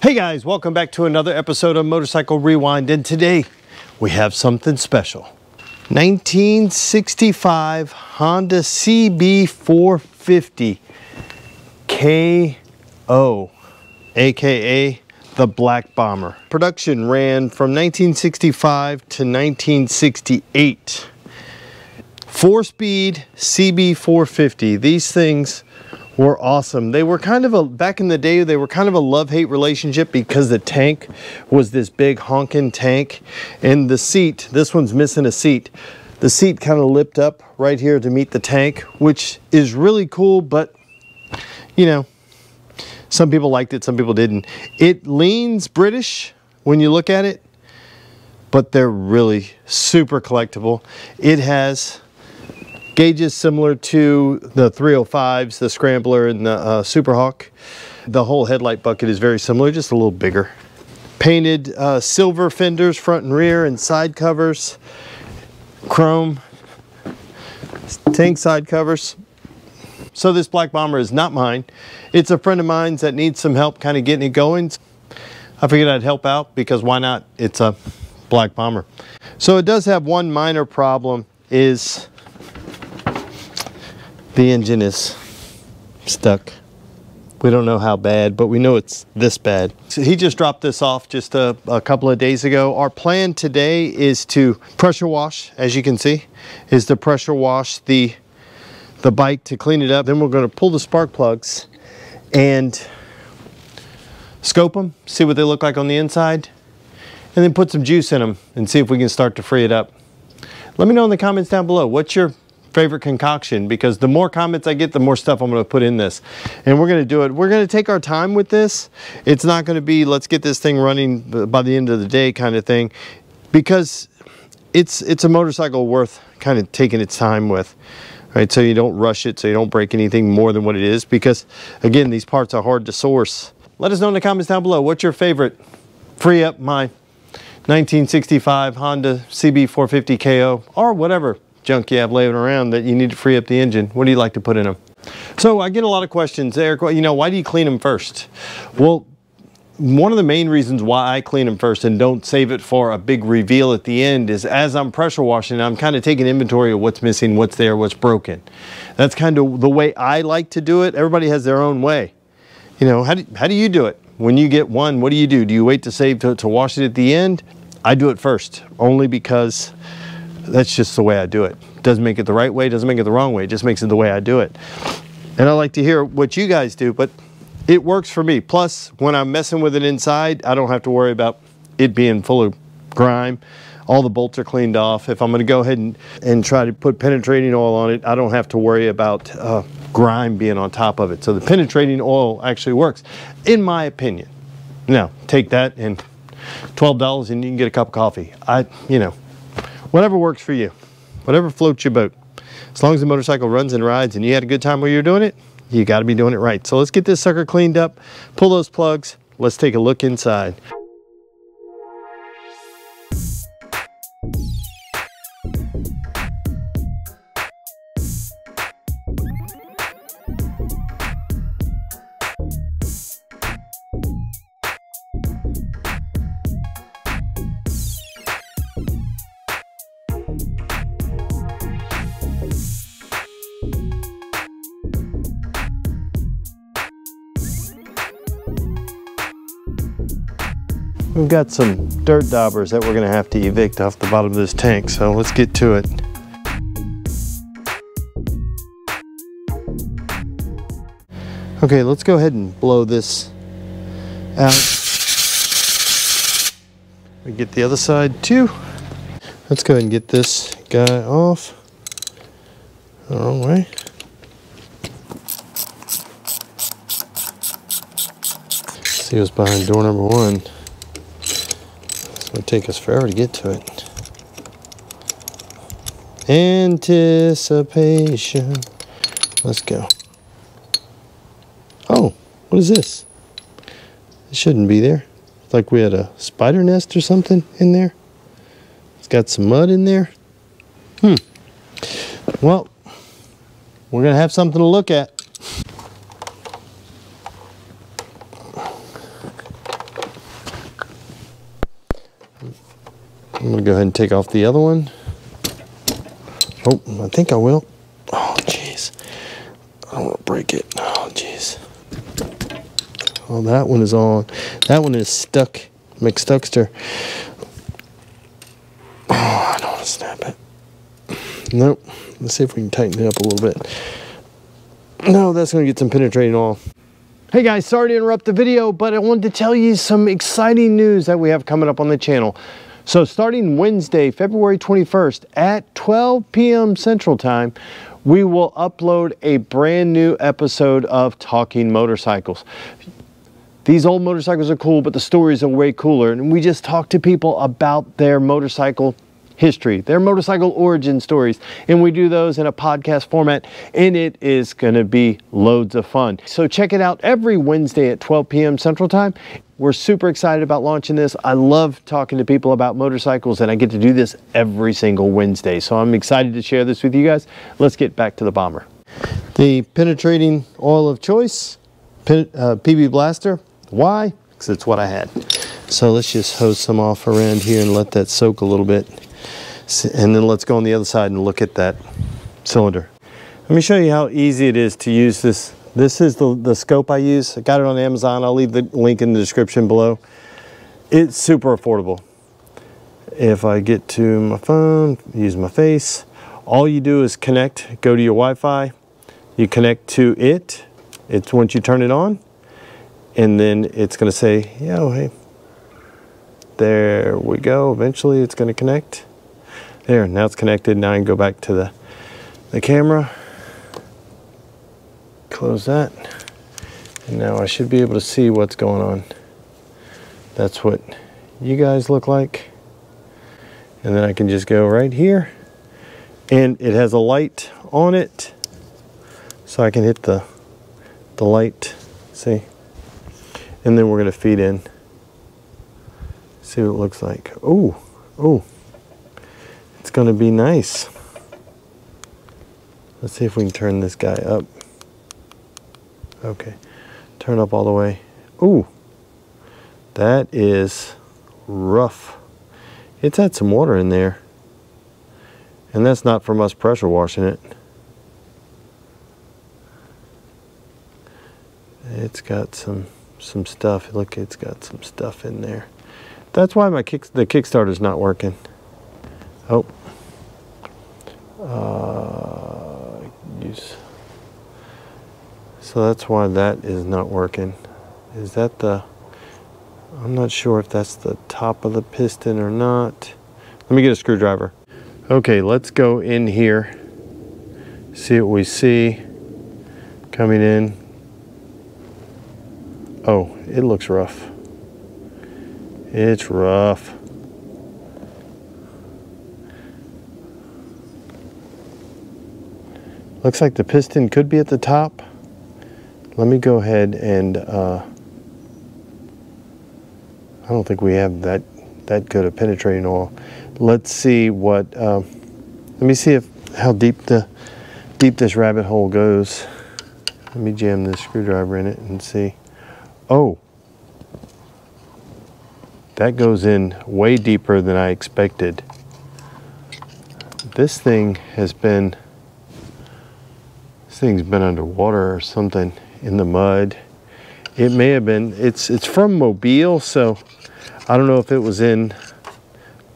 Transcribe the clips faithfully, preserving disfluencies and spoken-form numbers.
Hey guys, welcome back to another episode of Motorcycle Rewind, and today we have something special. nineteen sixty-five Honda C B four fifty K O, aka the Black Bomber. Production ran from nineteen sixty-five to nineteen sixty-eight. Four-speed C B four fifty. These things were awesome. They were kind of a, back in the day, they were kind of a love-hate relationship because the tank was this big honking tank, and the seat, this one's missing a seat. The seat kind of lipped up right here to meet the tank, which is really cool, but you know, some people liked it, some people didn't. It leans British when you look at it, but they're really super collectible. It has gauges similar to the three oh fives, the Scrambler, and the uh, Superhawk. The whole headlight bucket is very similar, just a little bigger. Painted uh, silver fenders, front and rear, and side covers. Chrome tank side covers. So this Black Bomber is not mine. It's a friend of mine's that needs some help kind of getting it going. I figured I'd help out because why not? It's a Black Bomber. So it does have one minor problem, is the engine is stuck. We don't know how bad, but we know it's this bad. So he just dropped this off just a, a couple of days ago. Our plan today is to pressure wash, as you can see, is to pressure wash the the bike to clean it up. Then we're going to pull the spark plugs and scope them, see what they look like on the inside, and then put some juice in them and see if we can start to free it up. Let me know in the comments down below, what's your favorite concoction? Because the more comments I get, the more stuff I'm going to put in this. And we're going to do it. We're going to take our time with this. It's not going to be, let's get this thing running by the end of the day kind of thing, because it's, it's a motorcycle worth kind of taking its time with. Right, so you don't rush it, so you don't break anything more than what it is, because again, these parts are hard to source. Let us know in the comments down below, what's your favorite? Free up my nineteen sixty-five Honda C B four fifty K O, or whatever junk you have laying around that you need to free up the engine. What do you like to put in them? So I get a lot of questions, Eric, you know, why do you clean them first? Well, one of the main reasons why I clean them first and don't save it for a big reveal at the end is, as I'm pressure washing, I'm kind of taking inventory of what's missing, what's there, what's broken. That's kind of the way I like to do it. Everybody has their own way. You know, how do, how do you do it? When you get one, what do you do? Do you wait to save to, to wash it at the end? I do it first, only because that's just the way I do it. Doesn't make it the right way, doesn't make it the wrong way, it just makes it the way I do it. And I like to hear what you guys do, but it works for me. Plus, when I'm messing with it inside, I don't have to worry about it being full of grime. All the bolts are cleaned off. If I'm going to go ahead and, and try to put penetrating oil on it, I don't have to worry about uh, grime being on top of it. So the penetrating oil actually works, in my opinion. Now, take that and twelve dollars and you can get a cup of coffee. I, you know, whatever works for you, whatever floats your boat. As long as the motorcycle runs and rides and you had a good time while you were doing it, you got to be doing it right. So let's get this sucker cleaned up, pull those plugs, let's take a look inside. We've got some dirt daubers that we're going to have to evict off the bottom of this tank, so let's get to it. Okay, let's go ahead and blow this out. We get the other side too. Let's go ahead and get this guy off. The wrong way. Let's see what's behind door number one. It would take us forever to get to it. Anticipation. Let's go. Oh, what is this? It shouldn't be there. It's like we had a spider nest or something in there. It's got some mud in there. Hmm. Well, we're gonna have something to look at. I'm gonna go ahead and take off the other one. Oh, I think I will. Oh, jeez. I don't want to break it. Oh, jeez. Oh, that one is on. That one is stuck. McStuckster. Oh, I don't want to snap it. Nope. Let's see if we can tighten it up a little bit. No, that's going to get some penetrating oil. Hey guys, sorry to interrupt the video, but I wanted to tell you some exciting news that we have coming up on the channel. So starting Wednesday, February twenty-first at twelve P M Central Time, we will upload a brand new episode of Talking Motorcycles. These old motorcycles are cool, but the stories are way cooler. And we just talk to people about their motorcycle history, their motorcycle origin stories. And we do those in a podcast format, and it is gonna be loads of fun. So check it out every Wednesday at twelve P M Central Time. We're super excited about launching this. I love talking to people about motorcycles, and I get to do this every single Wednesday. So I'm excited to share this with you guys. Let's get back to the bomber. The penetrating oil of choice, P uh, P B Blaster. Why? Because it's what I had. So let's just hose some off around here and let that soak a little bit. And then let's go on the other side and look at that cylinder. Let me show you how easy it is to use this. This is the, the scope I use. I got it on Amazon. I'll leave the link in the description below. It's super affordable. If I get to my phone, use my face, all you do is connect, go to your Wi-Fi, you connect to it. It's once you turn it on, and then it's gonna say, yeah, oh, hey, there we go. Eventually it's gonna connect. There, now it's connected. Now I can go back to the, the camera. Close that, and now I should be able to see what's going on. That's what you guys look like. And then I can just go right here, and it has a light on it, so I can hit the the light, see? And then we're gonna feed in, see what it looks like. Oh, oh, it's gonna be nice. Let's see if we can turn this guy up. Okay, turn up all the way. Ooh, that is rough. It's had some water in there. And that's not from us pressure washing it. It's got some some stuff. Look, it's got some stuff in there. That's why my kick, the Kickstarter's not working. Oh. Uh, use... So that's why that is not working. Is that the, I'm not sure if that's the top of the piston or not. Let me get a screwdriver. Okay, let's go in here, see what we see coming in. Oh, it looks rough. It's rough. Looks like the piston could be at the top. Let me go ahead and, uh, I don't think we have that, that good of penetrating oil. Let's see what, uh, let me see if, how deep the, deep this rabbit hole goes. Let me jam this screwdriver in it and see. Oh, that goes in way deeper than I expected. This thing has been, this thing's been underwater or something. In the mud. It may have been, it's it's from Mobile, so I don't know if it was in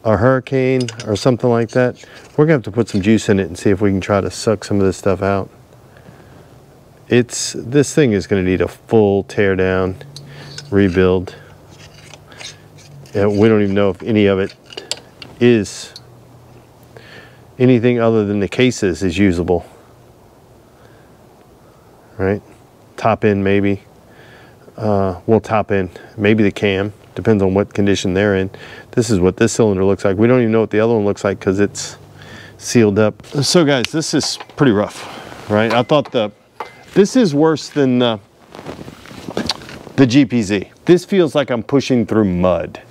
a hurricane or something like that. We're gonna have to put some juice in it and see if we can try to suck some of this stuff out. It's, this thing is gonna need a full tear down, rebuild. And we don't even know if any of it is, anything other than the cases is usable, right? Top end maybe, uh, well top end, maybe the cam, depends on what condition they're in. This is what this cylinder looks like. We don't even know what the other one looks like because it's sealed up. So guys, this is pretty rough, right? I thought the, this is worse than the, the G P Z. This feels like I'm pushing through mud.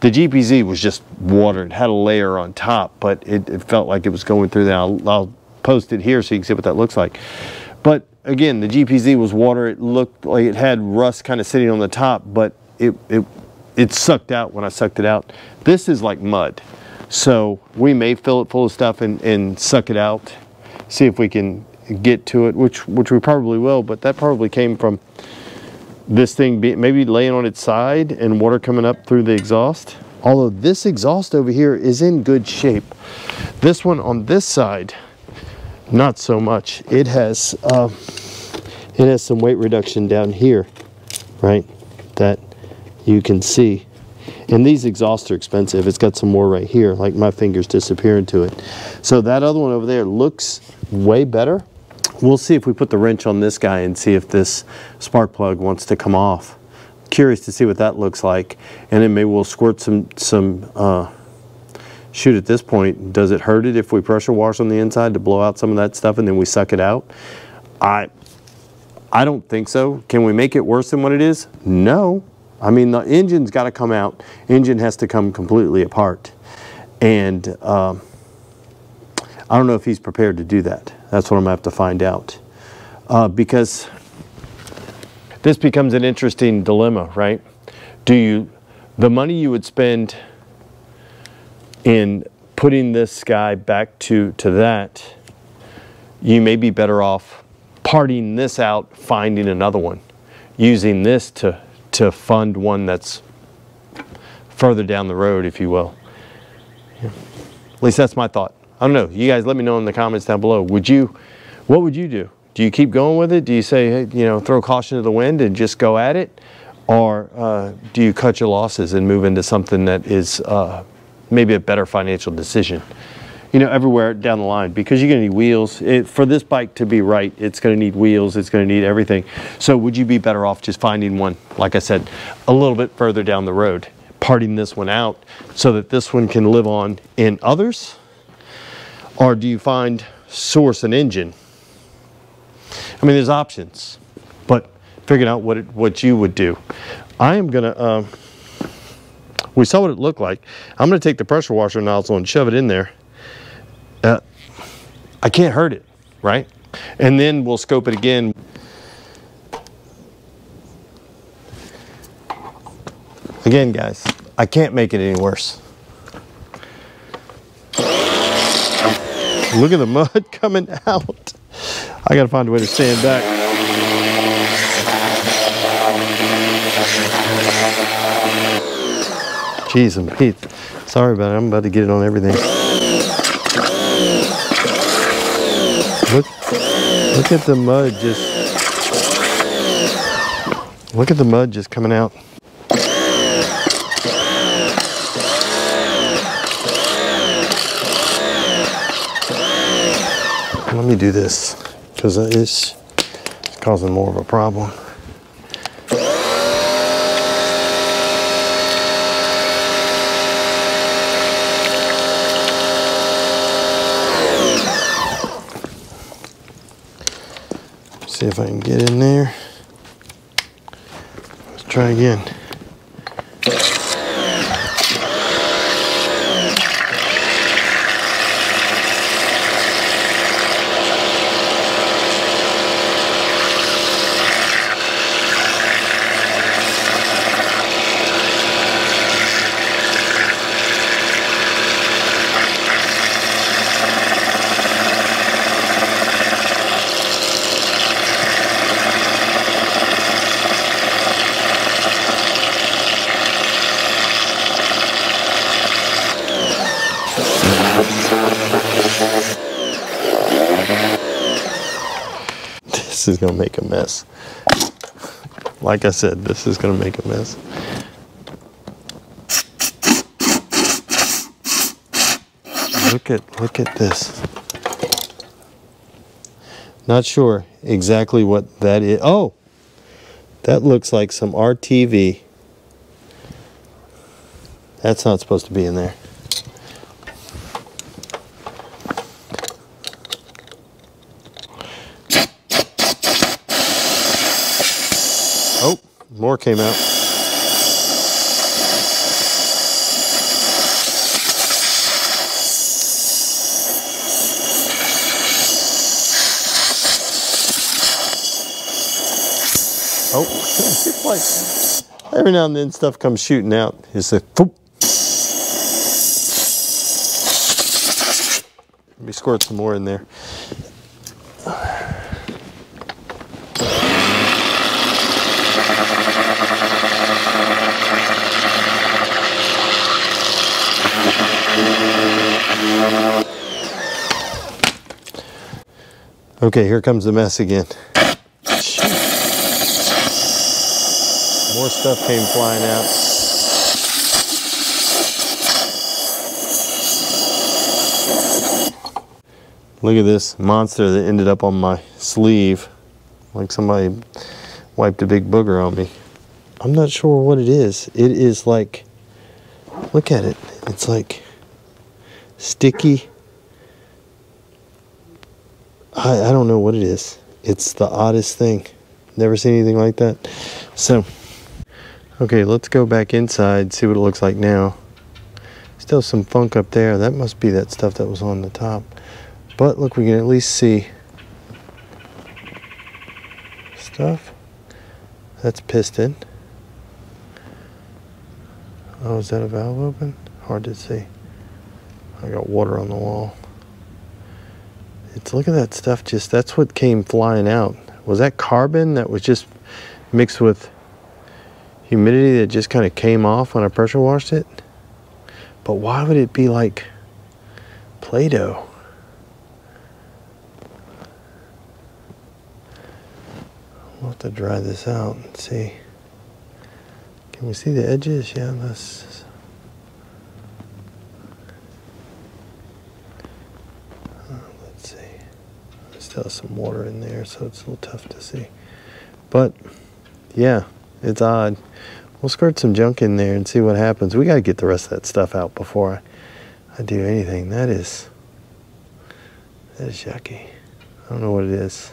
The G P Z was just water, it had a layer on top, but it, it felt like it was going through that. I'll, I'll posted here so you can see what that looks like. But again, the G P Z was water. It looked like it had rust kind of sitting on the top, but it, it, it sucked out when I sucked it out. This is like mud. So we may fill it full of stuff and, and suck it out, see if we can get to it, which which we probably will, but that probably came from this thing be, maybe laying on its side and water coming up through the exhaust. Although this exhaust over here is in good shape. This one on this side, not so much. It has uh, it has some weight reduction down here, right? That you can see. And these exhausts are expensive. It's got some more right here, like my fingers disappear into it. So that other one over there looks way better. We'll see if we put the wrench on this guy and see if this spark plug wants to come off. Curious to see what that looks like. And then maybe we'll squirt some, some uh, shoot at this point. Does it hurt it if we pressure wash on the inside to blow out some of that stuff and then we suck it out? I, I don't think so. Can we make it worse than what it is? No. I mean, the engine's got to come out. Engine has to come completely apart. And um, I don't know if he's prepared to do that. That's what I'm going to have to find out. Uh, because this becomes an interesting dilemma, right? Do you, the money you would spend in putting this guy back to, to that, you may be better off parting this out, finding another one, using this to to fund one that's further down the road, if you will. Yeah. At least that's my thought. I don't know. You guys let me know in the comments down below. Would you, what would you do? Do you keep going with it? Do you say, hey, you know, throw caution to the wind and just go at it? Or uh, do you cut your losses and move into something that is uh, maybe a better financial decision? You know, everywhere down the line, because you're going to need wheels. It, for this bike to be right, it's going to need wheels, it's going to need everything. So would you be better off just finding one, like I said, a little bit further down the road, parting this one out so that this one can live on in others? Or do you find source and engine? I mean, there's options, but figuring out what, it, what you would do. I am going to, uh, we saw what it looked like. I'm going to take the pressure washer nozzle and shove it in there. Uh, I can't hurt it, right? And then we'll scope it again. Again, guys, I can't make it any worse. Look at the mud coming out. I gotta find a way to stand back. Jeez and Pete, sorry about it. I'm about to get it on everything. Look, look at the mud just, look at the mud just coming out. Let me do this, because it's causing more of a problem. See if I can get in there. Let's try again. This is gonna make a mess. Like I said, this is gonna make a mess. Look at, look at this. Not sure exactly what that is. Oh, that looks like some R T V. That's not supposed to be in there. More came out. Oh, good place. Every now and then stuff comes shooting out. It's a boop. Let me squirt some more in there. Okay, here comes the mess again. More stuff came flying out. Look at this monster that ended up on my sleeve. Like somebody wiped a big booger on me. I'm not sure what it is. It is like, look at it. It's like sticky. I, I don't know what it is. It's the oddest thing. Never seen anything like that. So. Okay, let's go back inside, see what it looks like now. Still some funk up there. That must be that stuff that was on the top. But look, we can at least see stuff. That's piston. Oh, is that a valve open? Hard to see. I got water on the wall. It's, look at that stuff, just, that's what came flying out. Was that carbon that was just mixed with humidity that just kind of came off when I pressure washed it? But why would it be like Play-Doh? We'll have to dry this out and see. Can we see the edges? Yeah, that's... Uh, let's see. There's still some water in there, so it's a little tough to see. But, yeah. It's odd. We'll squirt some junk in there and see what happens. We got to get the rest of that stuff out before I, I do anything. That is, that is yucky. I don't know what it is.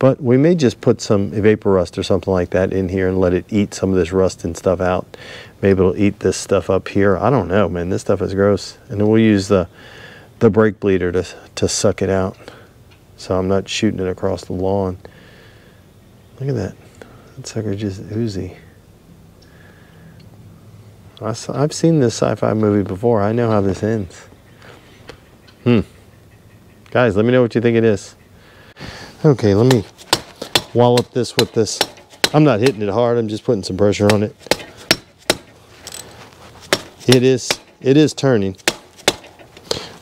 But we may just put some vapor rust or something like that in here and let it eat some of this rust and stuff out. Maybe it'll eat this stuff up here. I don't know, man. This stuff is gross. And then we'll use the, the brake bleeder to, to suck it out. So I'm not shooting it across the lawn. Look at that. That sucker just oozy. I saw, I've seen this sci-fi movie before. I know how this ends. Hmm. Guys, let me know what you think it is. Okay, let me wallop this with this. I'm not hitting it hard. I'm just putting some pressure on it. It is, it is turning,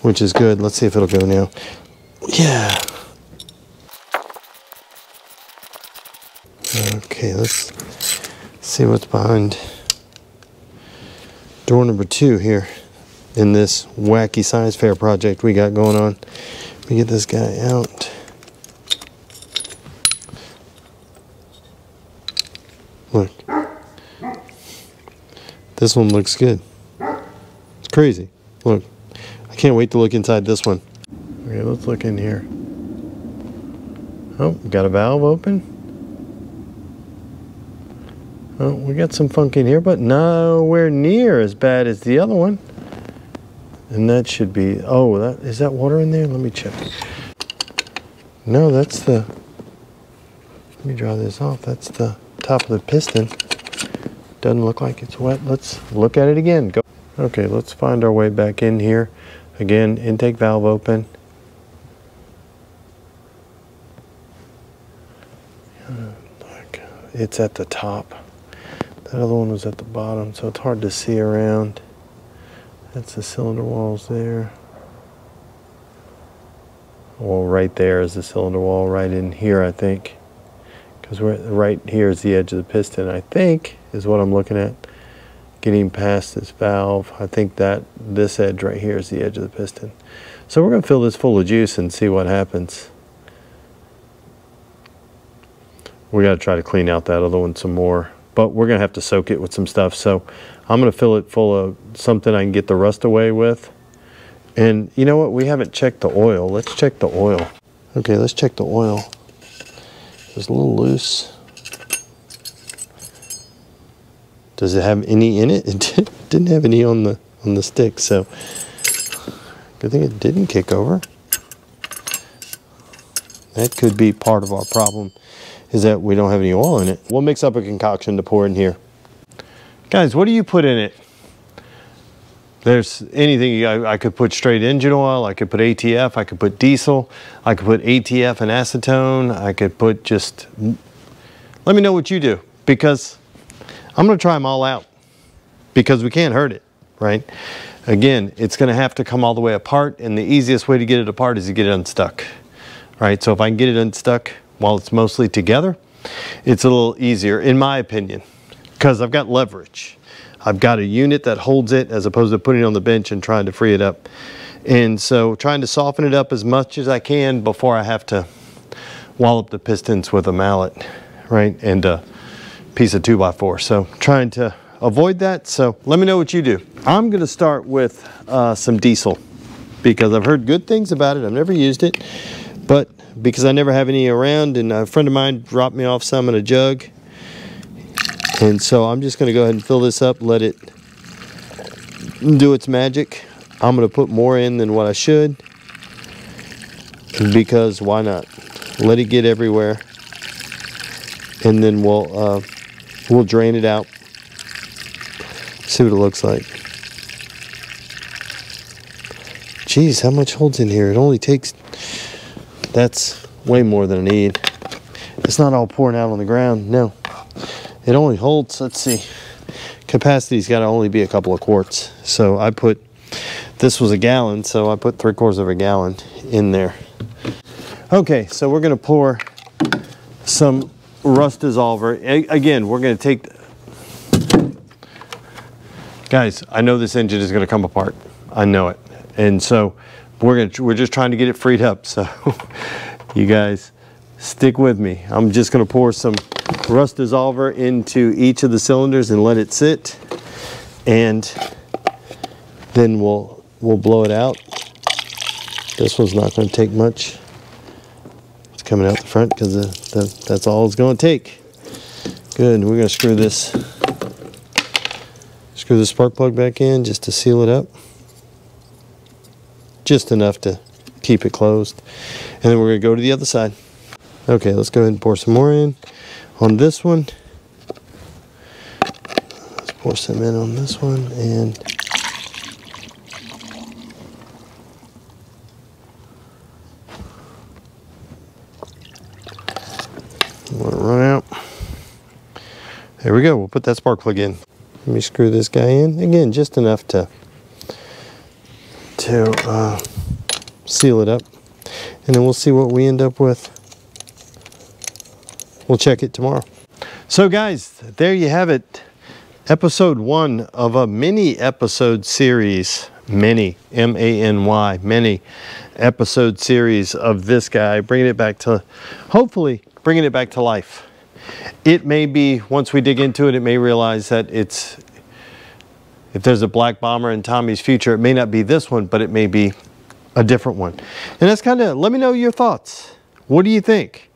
which is good. Let's see if it'll go now. Yeah. Okay, let's see what's behind door number two here in this wacky science fair project we got going on. Let me get this guy out. Look. This one looks good. It's crazy. Look. I can't wait to look inside this one. Okay, let's look in here. Oh, got a valve open. Oh, we got some funk in here, but nowhere near as bad as the other one. And that should be, oh, that, is that water in there? Let me check. No, that's the, let me dry this off. That's the top of the piston. Doesn't look like it's wet. Let's look at it again. Go. Okay, let's find our way back in here. Again, intake valve open. It's at the top. That other one was at the bottom, so it's hard to see around. That's the cylinder walls there. Well, right there is the cylinder wall, right in here, I think. Because we're right here is the edge of the piston, I think, is what I'm looking at. Getting past this valve. I think that this edge right here is the edge of the piston. So we're going to fill this full of juice and see what happens. We got to try to clean out that other one some more. But we're going to have to soak it with some stuff. So I'm going to fill it full of something I can get the rust away with. And you know what? We haven't checked the oil. Let's check the oil. Okay, let's check the oil. It's a little loose. Does it have any in it? It didn't have any on the on the stick. So good thing it didn't kick over. That could be part of our problem. is that we don't have any oil in it. We'll mix up a concoction to pour in here. Guys, what do you put in it? There's anything. I, I could put straight engine oil, I could put A T F, I could put diesel, I could put A T F and acetone, I could put just, let me know what you do, because I'm gonna try them all out, because we can't hurt it, right? Again, it's gonna have to come all the way apart, and the easiest way to get it apart is to get it unstuck, right? So if I can get it unstuck while it's mostly together, it's a little easier, in my opinion, because I've got leverage. I've got a unit that holds it as opposed to putting it on the bench and trying to free it up. And so trying to soften it up as much as I can before I have to wallop the pistons with a mallet, right? And a piece of two by four. So trying to avoid that. So let me know what you do. I'm gonna start with uh, some diesel, because I've heard good things about it. I've never used it, but because I never have any around, and a friend of mine dropped me off some in a jug. And so I'm just going to go ahead and fill this up, let it do its magic. I'm going to put more in than what I should, because why not? Let it get everywhere, and then we'll uh, we'll drain it out, see what it looks like. Jeez, how much holds in here? It only takes, that's way more than I need. It's not all pouring out on the ground, no. It only holds, let's see, capacity's got to only be a couple of quarts. So I put, this was a gallon, so I put three quarters of a gallon in there. Okay, so we're going to pour some rust dissolver. A again, we're going to take, guys, I know this engine is going to come apart. I know it. And so we're going to, we're just trying to get it freed up. So you guys stick with me. I'm just going to pour some rust dissolver into each of the cylinders and let it sit, and then we'll we'll blow it out. This one's not going to take much. It's coming out the front because the, the, that's all it's going to take. Good. We're going to screw this screw the spark plug back in just to seal it up, just enough to keep it closed, and then we're going to go to the other side. Okay, let's go ahead and pour some more in on this one. Let's pour some in on this one, and let it run out. There we go. We'll put that spark plug in. Let me screw this guy in again, just enough to to uh, seal it up, and then we'll see what we end up with. We'll check it tomorrow. So guys, there you have it. Episode one of a mini episode series, mini, M A N Y, mini episode series of this guy, bringing it back to, hopefully bringing it back to life. It may be, once we dig into it, it may realize that it's, if there's a black bomber in Tommy's future, it may not be this one, but it may be a different one. And that's kind of, let me know your thoughts. What do you think?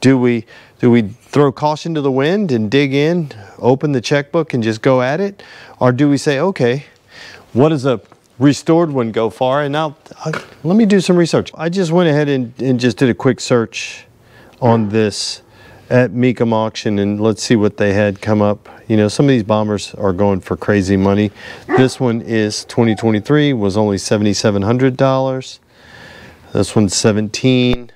Do we, do we throw caution to the wind and dig in, open the checkbook and just go at it? Or do we say, okay, what does a restored one go for? And now, let me do some research. I just went ahead and, and just did a quick search on this at Mecham's auction, and let's see what they had come up. You know, some of these bombers are going for crazy money. This one is twenty twenty-three, was only seventy-seven hundred dollars. This one's seventeen.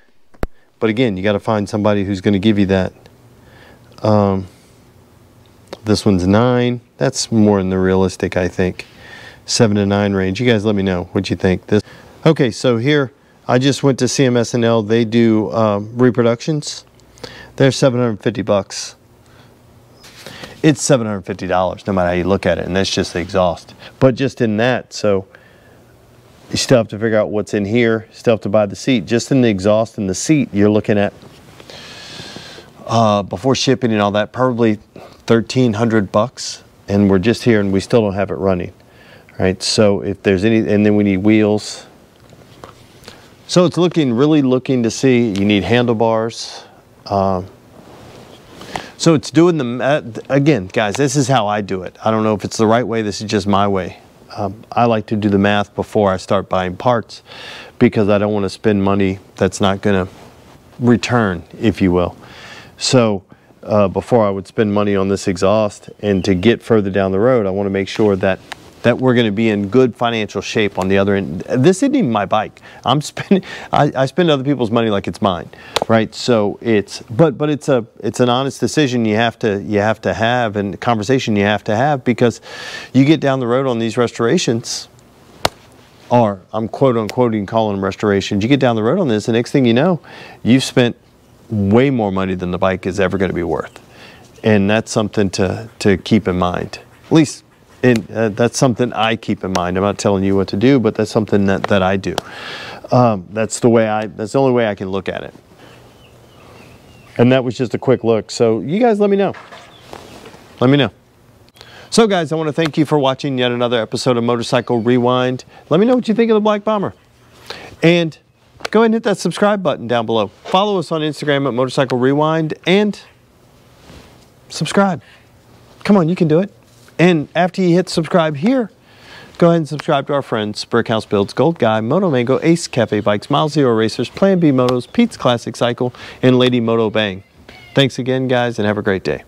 But again, you got to find somebody who's going to give you that. Um, this one's nine. That's more in the realistic, I think, seven to nine range. You guys, let me know what you think. This. Okay, so here I just went to C M S and L. They do um, reproductions. They're seven hundred fifty bucks. It's seven hundred fifty dollars, no matter how you look at it, and that's just the exhaust. But just in that, so. You still have to figure out what's in here, still have to buy the seat. Just in the exhaust and the seat, you're looking at, uh, before shipping and all that, probably thirteen hundred bucks. And we're just here and we still don't have it running, right? So if there's any, and then we need wheels. So it's looking, really looking to see, you need handlebars. Um, so it's doing the, uh, again, guys, this is how I do it. I don't know if it's the right way, this is just my way. Um, I like to do the math before I start buying parts, because I don't want to spend money that's not going to return, if you will. So uh, before I would spend money on this exhaust and to get further down the road, I want to make sure that that we're going to be in good financial shape on the other end. This isn't even my bike. I'm spending, I, I spend other people's money like it's mine, right? So it's, but but it's a it's an honest decision you have to you have to have, and a conversation you have to have, because you get down the road on these restorations, or I'm quote unquote calling them restorations. You get down the road on this, and next thing you know, you've spent way more money than the bike is ever going to be worth, and that's something to to keep in mind, at least. And uh, that's something I keep in mind. I'm not telling you what to do, but that's something that, that I do. Um, that's the way I, that's the only way I can look at it. And that was just a quick look. So you guys let me know. Let me know. So guys, I want to thank you for watching yet another episode of Motorcycle Rewind. Let me know what you think of the Black Bomber. And go ahead and hit that subscribe button down below. Follow us on Instagram at Motorcycle Rewind and subscribe. Come on, you can do it. And after you hit subscribe here, go ahead and subscribe to our friends Brickhouse Builds, Gold Guy, Moto Mango, Ace Cafe Bikes, Mile Zero Racers, Plan B Motos, Pete's Classic Cycle, and Lady Moto Bang. Thanks again, guys, and have a great day.